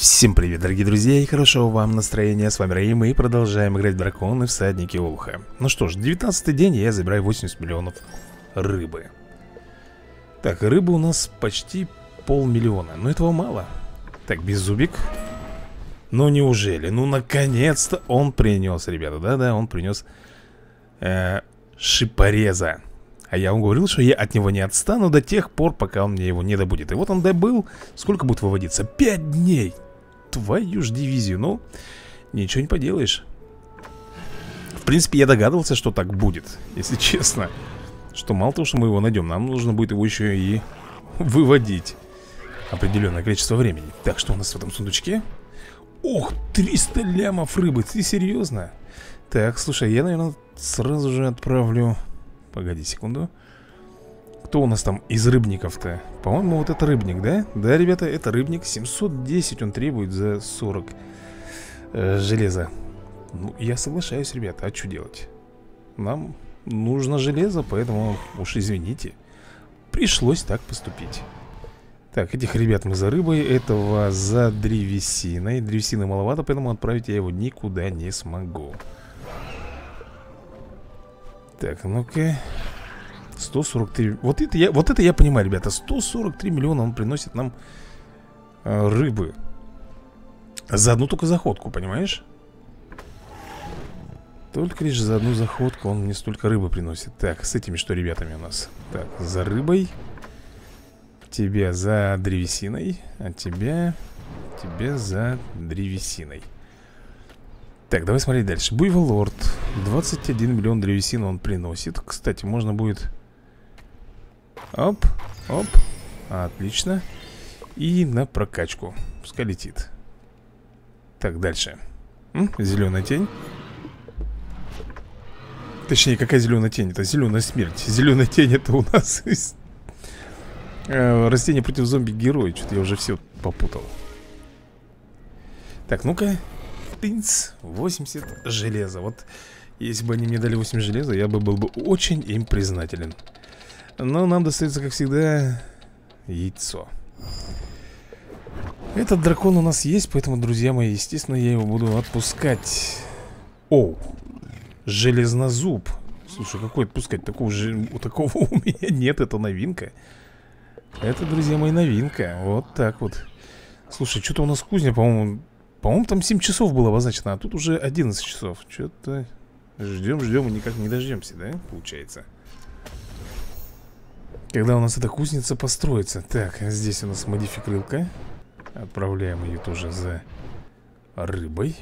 Всем привет, дорогие друзья, и хорошего вам настроения. С вами Раим, и продолжаем играть в драконы, всадники Олуха. Ну что ж, 19-й день, я забираю 80 миллионов рыбы. Так, рыбы у нас почти полмиллиона, но этого мало. Так, Беззубик. Ну неужели, ну наконец-то он принес, ребята, да-да, он принес шипореза. А я вам говорил, что я от него не отстану до тех пор, пока он мне его не добудет. И вот он добыл, сколько будет выводиться? 5 дней! Твою ж дивизию, ну, ничего не поделаешь. В принципе, я догадывался, что так будет, если честно. Что мало того, что мы его найдем, нам нужно будет его еще и выводить определенное количество времени. Так, что у нас в этом сундучке? Ох, 300 лямов рыбы, ты серьезно? Так, слушай, я, наверное, сразу же отправлю... Погоди секунду. Кто у нас там из рыбников-то? По-моему, вот это рыбник, да? Да, ребята, это рыбник. 710 он требует за 40 железа. Ну, я соглашаюсь, ребята, а что делать? Нам нужно железо, поэтому уж извините. Пришлось так поступить. Так, этих ребят мы за рыбой, этого за древесиной. Древесины маловато, поэтому отправить я его никуда не смогу. Так, ну-ка. 143. Вот это я понимаю, ребята. 143 миллиона он приносит нам рыбы. За одну только заходку, понимаешь? Только лишь за одну заходку он мне столько рыбы приносит. Так, с этими что ребятами у нас? Так, за рыбой. Тебя за древесиной. А тебя... Тебе за древесиной. Так, давай смотреть дальше. Буйволорд. 21 миллион древесин он приносит. Кстати, можно будет... Оп, оп. Отлично. И на прокачку. Пускай летит. Так, дальше. Зеленая тень. Точнее, какая зеленая тень? Это зеленая смерть. Зеленая тень это у нас из... Растение против зомби-героя. Что-то я уже все попутал. Так, ну-ка. 80 железа. Вот если бы они мне дали 8 железа, я бы был бы очень им признателен. Но нам достается, как всегда, яйцо. Этот дракон у нас есть, поэтому, друзья мои, естественно, я его буду отпускать. Оу, железнозуб. Слушай, какой отпускать? Такого у меня нет, это новинка. Это, друзья мои, новинка. Вот так вот. Слушай, что-то у нас кузня, по-моему, там 7 часов было обозначено, а тут уже 11 часов. Что-то ждем и никак не дождемся, да, получается? Когда у нас эта кузница построится. Так, здесь у нас модификрылка. Отправляем ее тоже за рыбой.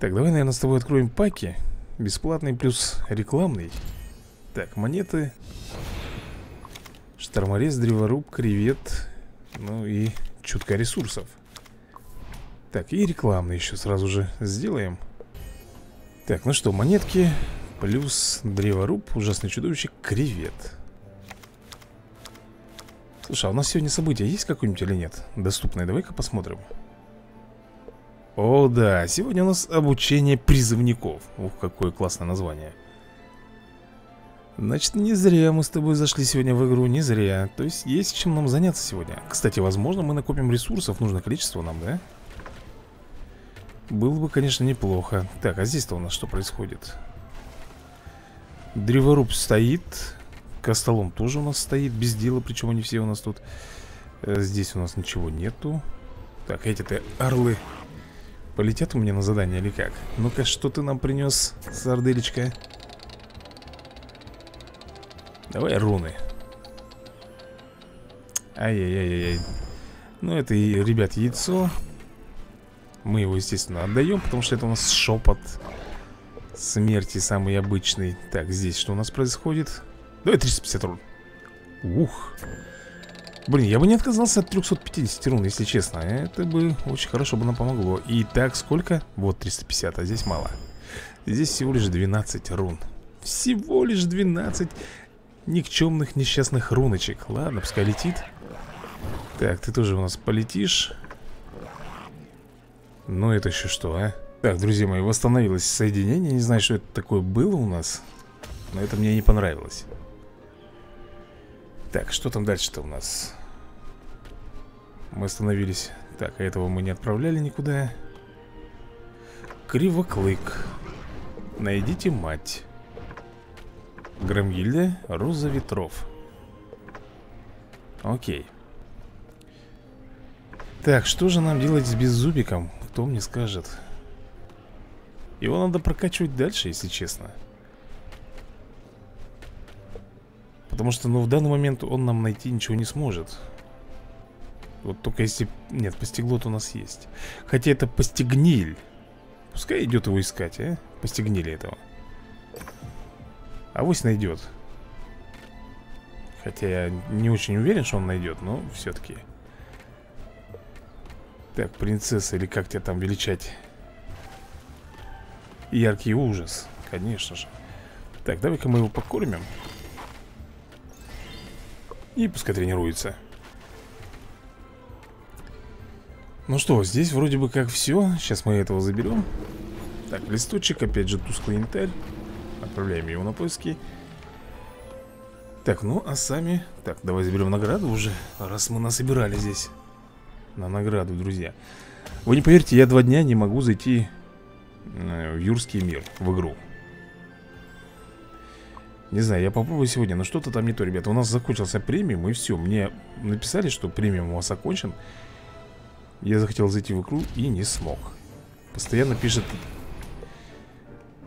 Так, давай, наверное, с тобой откроем паки. Бесплатный плюс рекламный. Так, монеты. Шторморез, древоруб, кревет. Ну и чутка ресурсов. Так, и рекламный еще сразу же сделаем. Так, ну что, монетки. Плюс древоруб, ужасное чудовище, кревет. Слушай, а у нас сегодня события есть какое-нибудь или нет? Доступное, давай-ка посмотрим. О, да, сегодня у нас обучение призывников. Ух, какое классное название. Значит, не зря мы с тобой зашли сегодня в игру, не зря. То есть есть чем нам заняться сегодня. Кстати, возможно, мы накопим ресурсов, нужное количество нам, да? Было бы, конечно, неплохо. Так, а здесь-то у нас что происходит? Древоруб стоит. Костолом тоже у нас стоит. Без дела, причем они все у нас тут. Здесь у нас ничего нету. Так, эти-то орлы полетят у меня на задание или как? Ну-ка, что ты нам принес, сарделечка? Давай руны. Ай-яй-яй-яй. Ну, это, ребят, яйцо. Мы его, естественно, отдаем, потому что это у нас шепот смерти самый обычный. Так, здесь что у нас происходит? Давай 350 рун. Ух. Блин, я бы не отказался от 350 рун, если честно. Это бы очень хорошо бы нам помогло. И так, сколько? Вот 350, а здесь мало. Здесь всего лишь 12 рун. Всего лишь 12 никчемных несчастных руночек. Ладно, пускай летит. Так, ты тоже у нас полетишь. Ну это еще что, а? Так, друзья мои, восстановилось соединение. Не знаю, что это такое было у нас. Но это мне не понравилось. Так, что там дальше-то у нас? Мы остановились. Так, а этого мы не отправляли никуда. Кривоклык. Найдите мать. Громгильда, Роза Ветров. Окей. Так, что же нам делать с Беззубиком? Кто мне скажет? Его надо прокачивать дальше, если честно. Потому что, ну, в данный момент он нам найти ничего не сможет. Вот только если... Нет, постиглот у нас есть. Хотя это постигниль. Пускай идет его искать, а? Постигнили этого. Авось найдет. Хотя я не очень уверен, что он найдет, но все-таки. Так, принцесса, или как тебя там величать? Яркий ужас, конечно же. Так, давай-ка мы его покормим. И пускай тренируется. Ну что, здесь вроде бы как все. Сейчас мы этого заберем. Так, листочек, опять же тусклый янтарь. Отправляем его на поиски. Так, ну а сами... Так, давай заберем награду уже, раз мы насобирали здесь на награду, друзья. Вы не поверите, я 2 дня не могу зайти в Юрский мир, в игру. Не знаю, я попробую сегодня, но что-то там не то, ребята. У нас закончился премиум, и все. Мне написали, что премиум у вас окончен. Я захотел зайти в игру и не смог. Постоянно пишет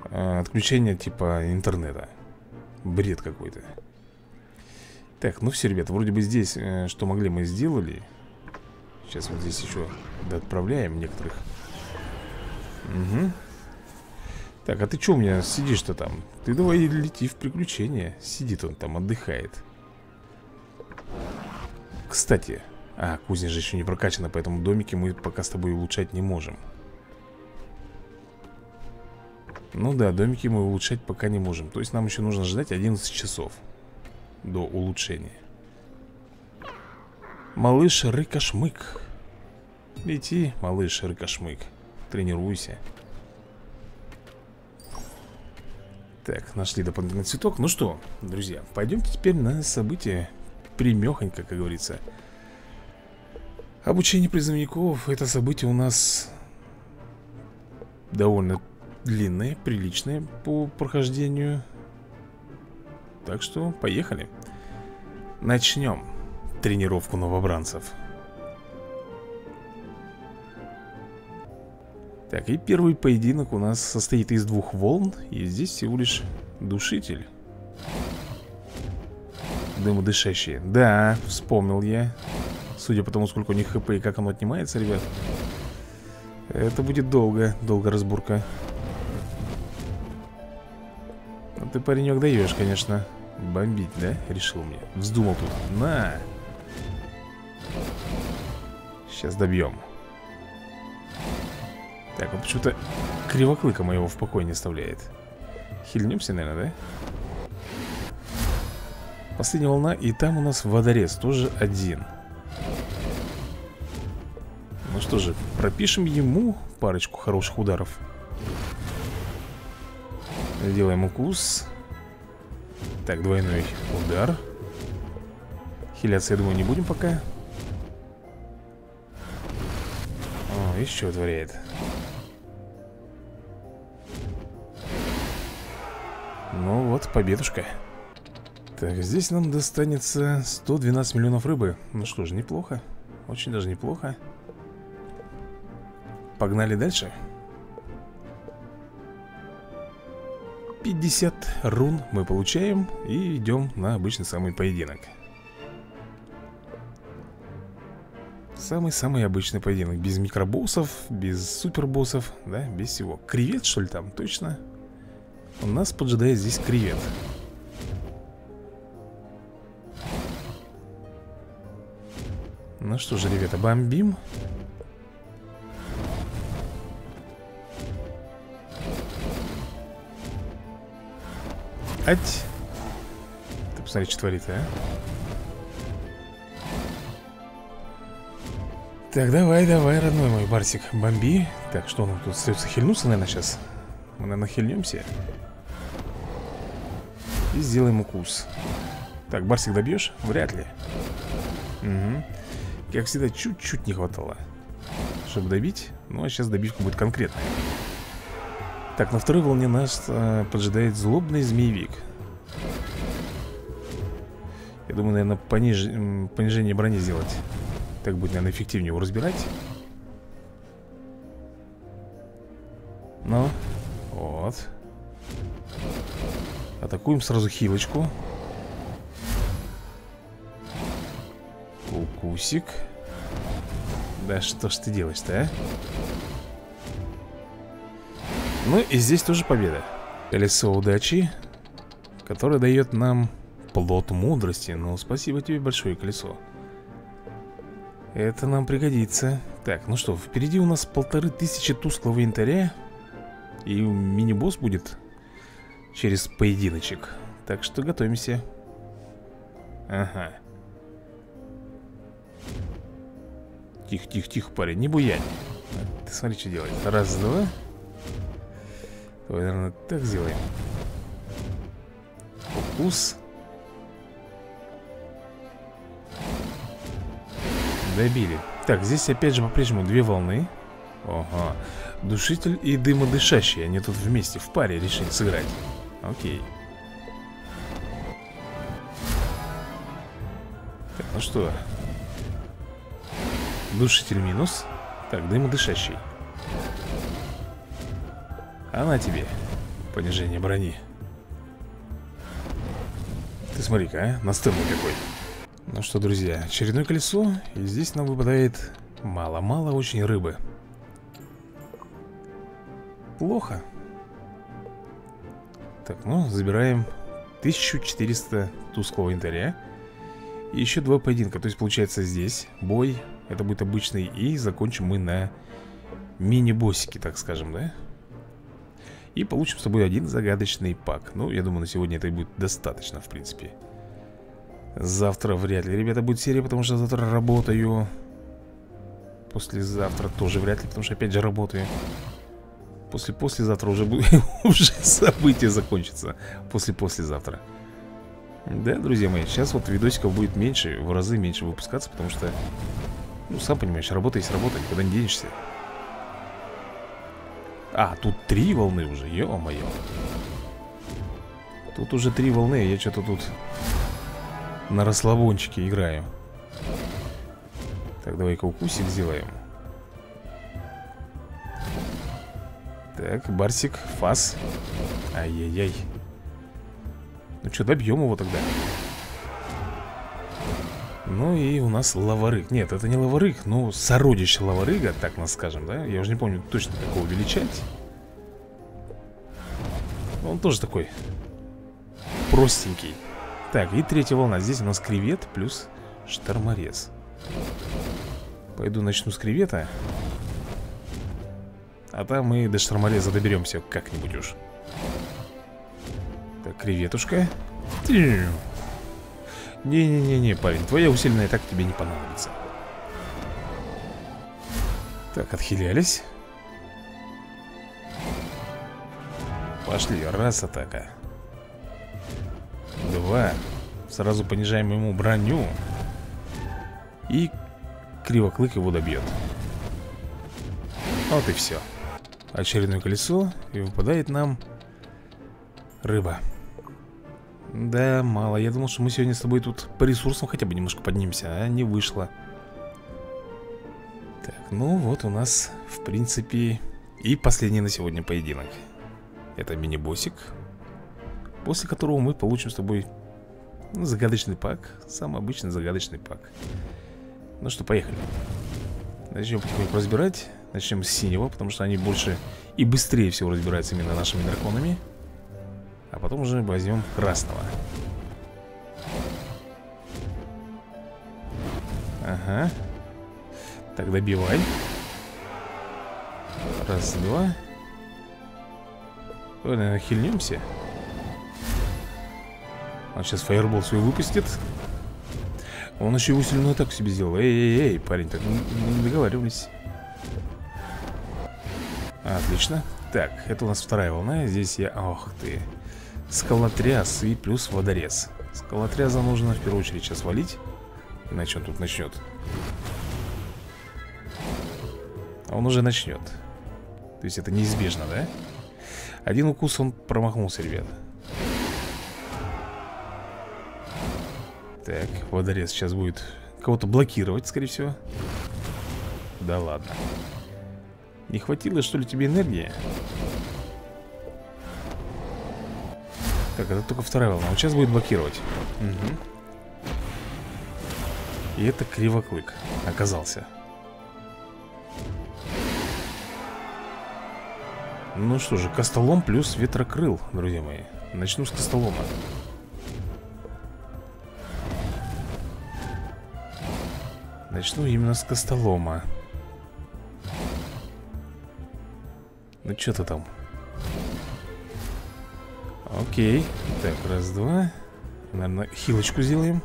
отключение типа интернета. Бред какой-то. Так, ну все, ребята, вроде бы здесь что могли, мы сделали. Сейчас вот здесь еще доотправляем некоторых. Угу. Так, а ты что у меня сидишь-то там? Ты давай лети в приключения. Сидит он там, отдыхает. Кстати, а, кузня же еще не прокачана, поэтому домики мы пока с тобой улучшать не можем. Ну да, домики мы улучшать пока не можем. То есть нам еще нужно ждать 11 часов до улучшения. Малыш Рыкошмык. Лети, малыш Рыкошмык. Тренируйся. Так, нашли дополнительный цветок. Ну что, друзья, пойдемте теперь на событие примехонько, как говорится. Обучение призывников. Это событие у нас довольно длинное, приличное по прохождению. Так что поехали. Начнем тренировку новобранцев. Так, и первый поединок у нас состоит из 2 волн. И здесь всего лишь Душитель. Дымодышащий. Да, вспомнил я. Судя по тому, сколько у них хп и как оно отнимается, ребят. Это будет долго, долго разборка. Ну ты, паренек, даешь, конечно. Бомбить, да? Решил мне. Вздумал тут. На! Сейчас добьем. Так, он почему-то Кривоклыка моего в покое не оставляет. Хильнемся, наверное, да? Последняя волна, и там у нас водорез, тоже 1. Ну что же, пропишем ему парочку хороших ударов. Делаем укус. Так, двойной удар. Хиляться, я думаю, не будем пока. О, еще творяет. Ну вот, победушка. Так, здесь нам достанется 112 миллионов рыбы. Ну что же, неплохо. Очень даже неплохо. Погнали дальше. 50 рун мы получаем. И идем на обычный самый поединок. Самый-самый обычный поединок. Без микробоссов, без супербоссов. Да, без всего. Кревет, что ли, там? Точно. У нас поджидает здесь кревет. Ну что же, ребята, бомбим. Ать. Ты посмотри, что творит, а. Так, давай, давай, родной мой барсик, бомби. Так, что нам тут остается? Хильнуться, наверное, сейчас. Мы, наверное, хильнемся. И сделаем укус. Так, барсик добьешь? Вряд ли. Угу. Как всегда, чуть-чуть не хватало. чтобы добить. Ну а сейчас добивка будет конкретная. Так, на второй волне нас поджидает злобный змеевик. Я думаю, наверное, понижение брони сделать. Так будет, наверное, эффективнее его разбирать. Ну, вот. Атакуем сразу хилочку. Укусик. Да что ж ты делаешь-то, а? Ну и здесь тоже победа. Колесо удачи, которое дает нам плод мудрости. Ну, спасибо тебе большое, колесо. Это нам пригодится. Так, ну что, впереди у нас 1500 тусклого янтаря. И мини-босс будет через поединочек. Так что готовимся. Ага. Тихо-тихо-тихо, парень, не буянь. Ты смотри, что делает. Раз, два. Давай, наверное, так сделаем. Укус. Добили. Так, здесь опять же по-прежнему две волны. Ага. Душитель и дымодышащий. Они тут вместе, в паре решили сыграть. Окей. Так, ну что. Душитель минус. Так, дымодышащий. А на тебе. Понижение брони. Ты смотри-ка, а? Настырный какой. Ну что, друзья, очередное колесо. И здесь нам выпадает мало-мало очень рыбы. Плохо. Так, ну, забираем 1400 тусклого янтаря. И еще два поединка. То есть, получается, здесь бой. Это будет обычный. И закончим мы на мини-боссике, так скажем, да? И получим с собой один загадочный пак. Ну, я думаю, на сегодня это и будет достаточно, в принципе. Завтра вряд ли, ребята, будет серия, потому что завтра работаю. Послезавтра тоже вряд ли, потому что опять же работаю. Послезавтра уже будет уже событие закончится. Послезавтра. Да, друзья мои, сейчас вот видосиков будет меньше, в разы меньше выпускаться, потому что, ну, сам понимаешь, работа есть работа, никуда не денешься. А, тут три волны уже, ё-моё. Тут уже три волны, я что-то тут на расслабончике играю. Так, давай-ка укусик сделаем. Так, барсик, фас. Ай-яй-яй. Ну что, добьем его тогда. Ну и у нас лаварыг. Нет, это не лаварыг, но сородич лаварыга, так нас скажем, да? Я уже не помню точно, как его величать. Он тоже такой простенький. Так, и третья волна. Здесь у нас кревет плюс шторморез. Пойду начну с кревета. А там мы до штормореза доберемся как-нибудь уж. Так, креветушка. Не-не-не, парень, твоя усиленная так тебе не понадобится. Так, отхилялись. Пошли, раз атака. Два. Сразу понижаем ему броню. И кривоклык его добьет. Вот и все. Очередное колесо. И выпадает нам рыба. Да, мало. Я думал, что мы сегодня с тобой тут по ресурсам хотя бы немножко поднимемся. А не вышло. Так, ну вот у нас, в принципе, и последний на сегодня поединок. Это мини-боссик, после которого мы получим с тобой, ну, загадочный пак. Самый обычный загадочный пак. Ну что, поехали. Начнем потихоньку разбирать. Начнем с синего, потому что они больше и быстрее всего разбираются именно нашими драконами. А потом уже возьмем красного. Ага. Так, добивай. Раз, два. Ой, наверное, хильнемся. Он сейчас фаербол свой выпустит. Он еще и усиленную атаку себе сделал. Эй-эй-эй, парень, так не договаривались. Отлично. Так, это у нас вторая волна. Здесь я... Ох ты. Скалотряс и плюс водорез. Скалотряса нужно в первую очередь сейчас валить. Иначе он тут начнет. Он уже начнет. То есть это неизбежно, да? Один укус, он промахнулся, ребят. Так, водорез сейчас будет кого-то блокировать, скорее всего. Да ладно. Не хватило, что ли, тебе энергии? Так, это только вторая волна. Он сейчас будет блокировать. Угу. И это Кривоклык оказался. Ну что же, Костолом плюс ветрокрыл, друзья мои. Начну с Костолома. Начну именно с Костолома. Ну что ты там? Окей. Так, раз, два. Наверное, хилочку сделаем.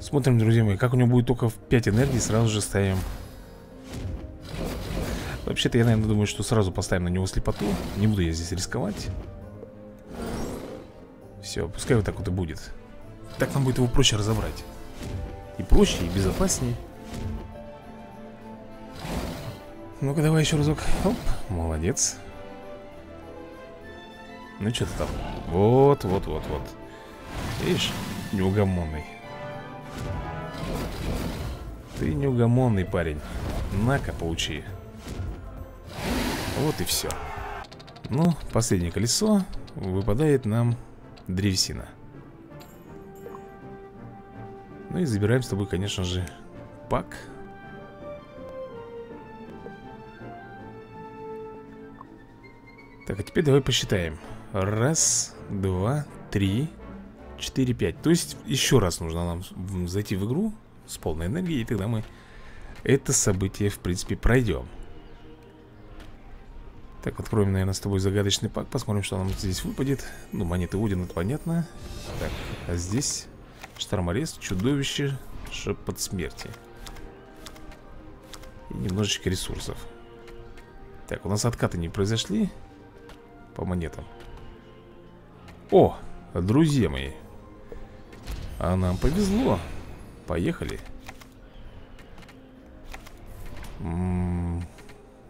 Смотрим, друзья мои, как у него будет только в 5 энергии, сразу же ставим. Вообще-то я, наверное, думаю, что сразу поставим на него слепоту. Не буду я здесь рисковать. Все, пускай вот так вот и будет. Так нам будет его проще разобрать. И проще, и безопаснее. Ну-ка, давай еще разок. Оп, молодец. Ну, что ты там? Вот, вот, вот, вот. Видишь, неугомонный. Ты неугомонный парень. На-ка, получи. Вот и все. Ну, последнее колесо. Выпадает нам древесина. Ну и забираем с тобой, конечно же, пак. Так, а теперь давай посчитаем. Раз, два, три, 4, 5. То есть еще раз нужно нам зайти в игру с полной энергией, и тогда мы это событие, в принципе, пройдем. Так, откроем, наверное, с тобой загадочный пак. Посмотрим, что нам здесь выпадет. Ну, монеты Удина, это понятно. Так, а здесь шторморез, чудовище, шепот смерти. И немножечко ресурсов. Так, у нас откаты не произошли по монетам. О, друзья мои, а нам повезло. Поехали.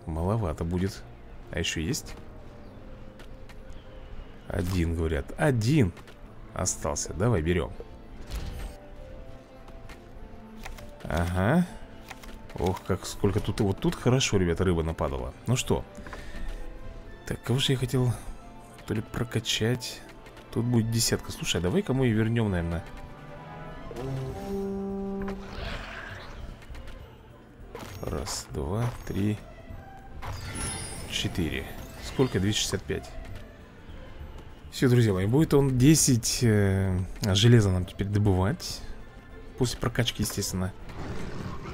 Маловато будет. А еще есть? Один, говорят. Один остался. Давай, берем. Ага. Ох, как сколько тут. И вот тут хорошо, ребята, рыба нападала. Ну что? Так, кого же я хотел то ли прокачать? Тут будет десятка. Слушай, а давай-ка мы и вернем, наверное. Раз, два, три... 4. Сколько? 2,65. Все, друзья мои, будет он 10 железа нам теперь добывать. После прокачки, естественно.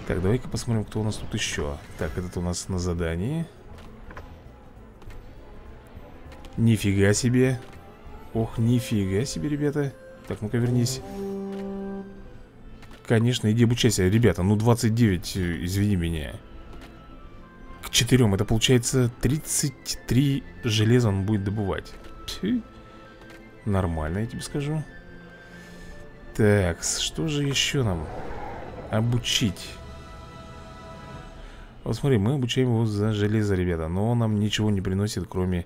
Так, давай-ка посмотрим, кто у нас тут еще. Так, этот у нас на задании. Нифига себе. Ох, нифига себе, ребята. Так, ну-ка вернись. Конечно, иди обучайся, ребята. Ну, 29, извини меня. К 4, это получается 33 железа он будет добывать. Пфф. Нормально, я тебе скажу. Так, что же еще нам обучить? Вот смотри, мы обучаем его за железо, ребята. Но он нам ничего не приносит, кроме...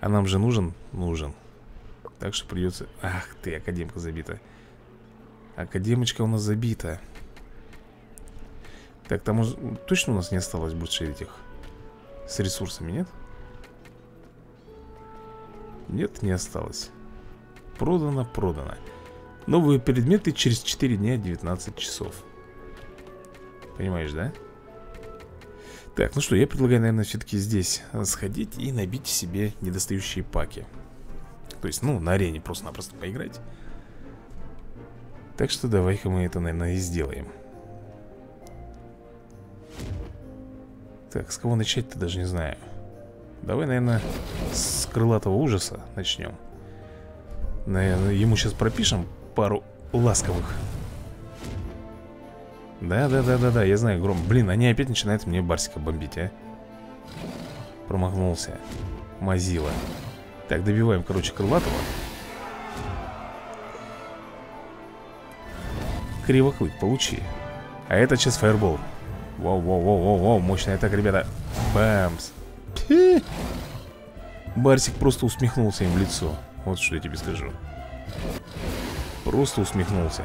А нам же нужен? Нужен. Так что придется... Ах ты, академка забита. Академочка у нас забита. Так, там уж... точно у нас не осталось больше этих... С ресурсами, нет? Нет, не осталось. Продано, продано. Новые предметы через 4 дня 19 часов. Понимаешь, да? Так, ну что, я предлагаю, наверное, все-таки здесь сходить и набить себе недостающие паки. То есть, ну, на арене просто-напросто поиграть. Так что давай-ка мы это, наверное, и сделаем. Так, с кого начать-то даже не знаю. Давай, наверное, с крылатого ужаса начнем. Наверное, ему сейчас пропишем пару ласковых. Да, я знаю, Гром. Блин, они опять начинают мне барсика бомбить, а. Промахнулся. Мазила. Так, добиваем, короче, крылатого. Кривоклык, получи. А это сейчас фаербол. Воу-воу-воу-воу-воу, мощный атака, ребята. Бамс. Пи. Барсик просто усмехнулся им в лицо. Вот что я тебе скажу. Просто усмехнулся.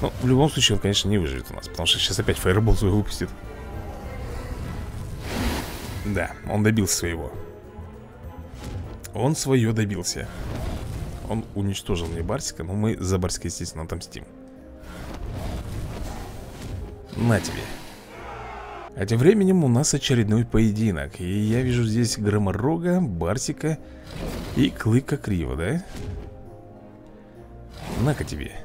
Ну, в любом случае, он, конечно, не выживет у нас, потому что сейчас опять фаербол свой выпустит. Да, он добился своего. Он свое добился. Он уничтожил мне Барсика, но мы за Барсика, естественно, отомстим. На тебе. А тем временем у нас очередной поединок. И я вижу здесь Громорога, Барсика и Клыка Криво, да? На-ка тебе.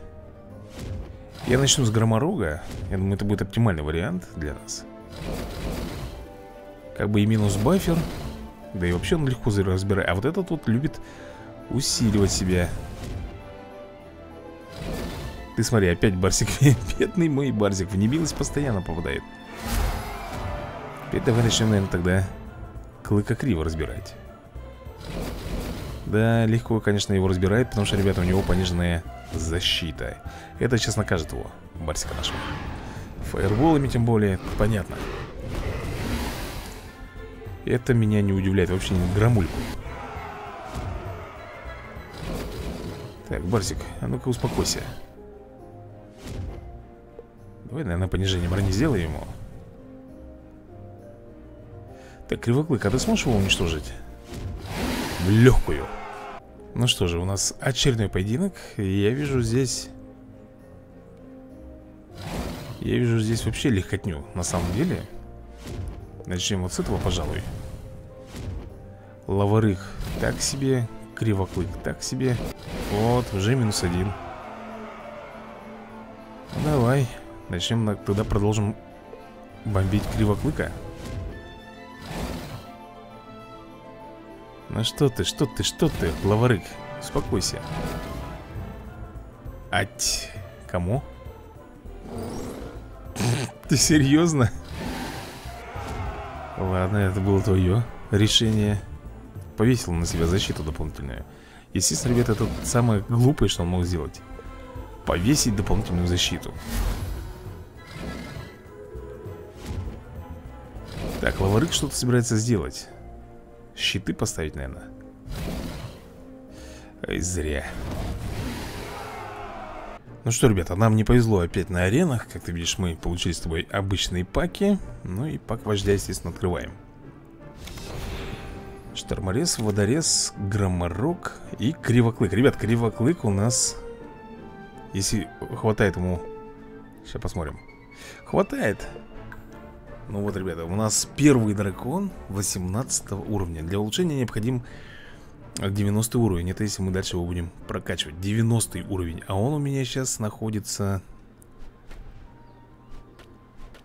Я начну с Громорога. Я думаю, это будет оптимальный вариант для нас. Как бы и минус бафер. Да и вообще он легко разбирает. А вот этот вот любит усиливать себя. Ты смотри, опять Барсик. Бедный мой Барсик. В небилость постоянно попадает. Теперь давай начнем, наверное, тогда Клыка Криво разбирать. Да, легко, конечно, его разбирает, потому что, ребята, у него пониженная защита. Это сейчас накажет его, Барсика нашего. Фаерболами тем более, понятно. Это меня не удивляет, вообще не грамульку. Так, Барсик, а ну-ка успокойся. Давай, наверное, понижение брони сделай ему. Так, Кривоклык, а ты сможешь его уничтожить? В легкую. Ну что же, у нас очередной поединок. И я вижу здесь... Я вижу здесь вообще легкотню, на самом деле. Начнем вот с этого, пожалуй. Лаварыг так себе. Кривоклык так себе. Вот, уже минус один. Ну, давай. Начнем, тогда продолжим бомбить Кривоклыка. Ну что ты, что ты, что ты, Лаварыг? Успокойся. Ать. Кому? Ты серьезно? Ладно, это было твое решение. Повесил на себя защиту дополнительную. Естественно, ребята, это самое глупое, что он мог сделать. Повесить дополнительную защиту. Так, Лаварыг что-то собирается сделать. Щиты поставить, наверное. Ай, зря. Ну что, ребята, нам не повезло опять на аренах. Как ты видишь, мы получили с тобой обычные паки. Ну и пак вождя, естественно, открываем. Шторморез, водорез, громорок и Кривоклык. Ребят, Кривоклык у нас... Если хватает ему... Сейчас посмотрим. Хватает. Ну вот, ребята, у нас первый дракон 18 уровня. Для улучшения необходим 90 уровень. Это если мы дальше его будем прокачивать. 90 уровень. А он у меня сейчас находится...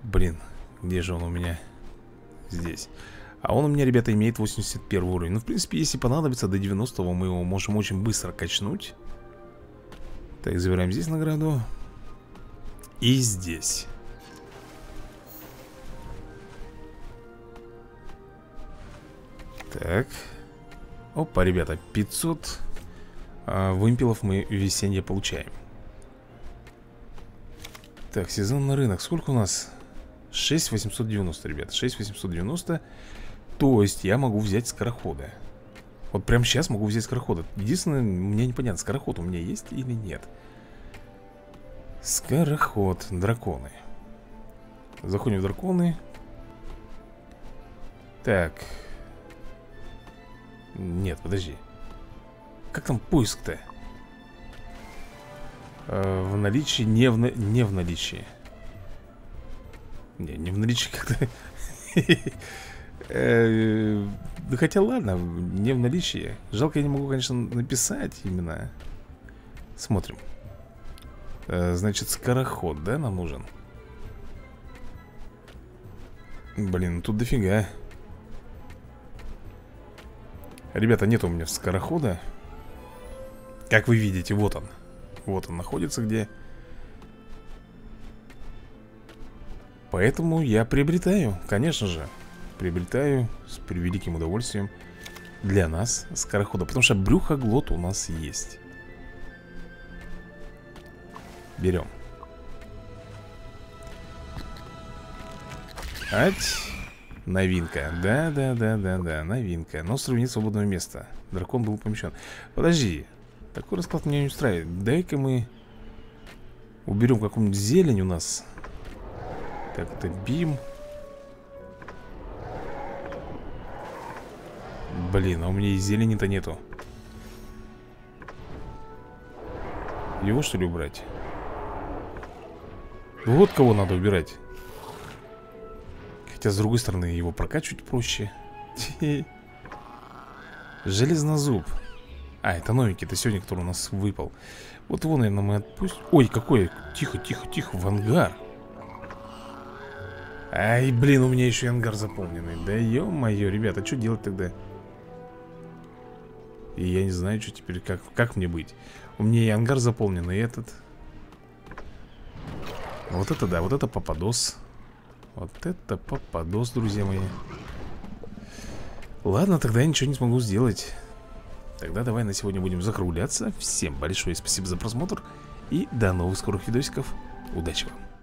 Блин, где же он у меня? Здесь. А он у меня, ребята, имеет 81 уровень. Ну, в принципе, если понадобится, до 90-го мы его можем очень быстро качнуть. Так, забираем здесь награду. И здесь. Так. Опа, ребята, 500 вымпелов мы весеннее получаем. Так, сезон на рынок. Сколько у нас? 6890, ребят. 6890. То есть я могу взять скорохода. Вот прямо сейчас могу взять скорохода. Единственное, мне непонятно, скороход у меня есть или нет. Скороход. Драконы. Заходим в драконы. Так. Нет, подожди. Как там поиск-то? В наличии, не в наличии. Не в наличии как-то. Да хотя ладно, не в наличии. Жалко, я не могу, конечно, написать именно. Смотрим. Значит, скороход, да, нам нужен? Блин, тут дофига. Ребята, нет у меня скорохода. Как вы видите, вот он. Вот он находится где. Поэтому я приобретаю, конечно же. Приобретаю с превеликим удовольствием для нас скорохода. Потому что брюхоглот у нас есть. Берем. отдыхать. Новинка. Да, новинка. Но сравнить свободного места. Дракон был помещен. Подожди. Такой расклад меня не устраивает. Дай-ка мы уберем какую-нибудь зелень у нас. Так-то бим. Блин, а у меня и зелени-то нету. Его что ли убрать? Вот кого надо убирать. Хотя с другой стороны его прокачивать проще. Железнозуб. А, это новенький, это сегодня, который у нас выпал. Вот его, наверное, мы отпустим. Ой, какой, тихо, тихо, тихо, в ангар. Ай, блин, у меня еще и ангар заполненный. Да ё-моё, ребята, а что делать тогда? И я не знаю, что теперь, как мне быть. У меня и ангар заполнен, и этот. Вот это да, вот это попадос. Вот это попадос, друзья мои. Ладно, тогда я ничего не смогу сделать. Тогда давай на сегодня будем закругляться. Всем большое спасибо за просмотр. И до новых скорых видосиков. Удачи вам.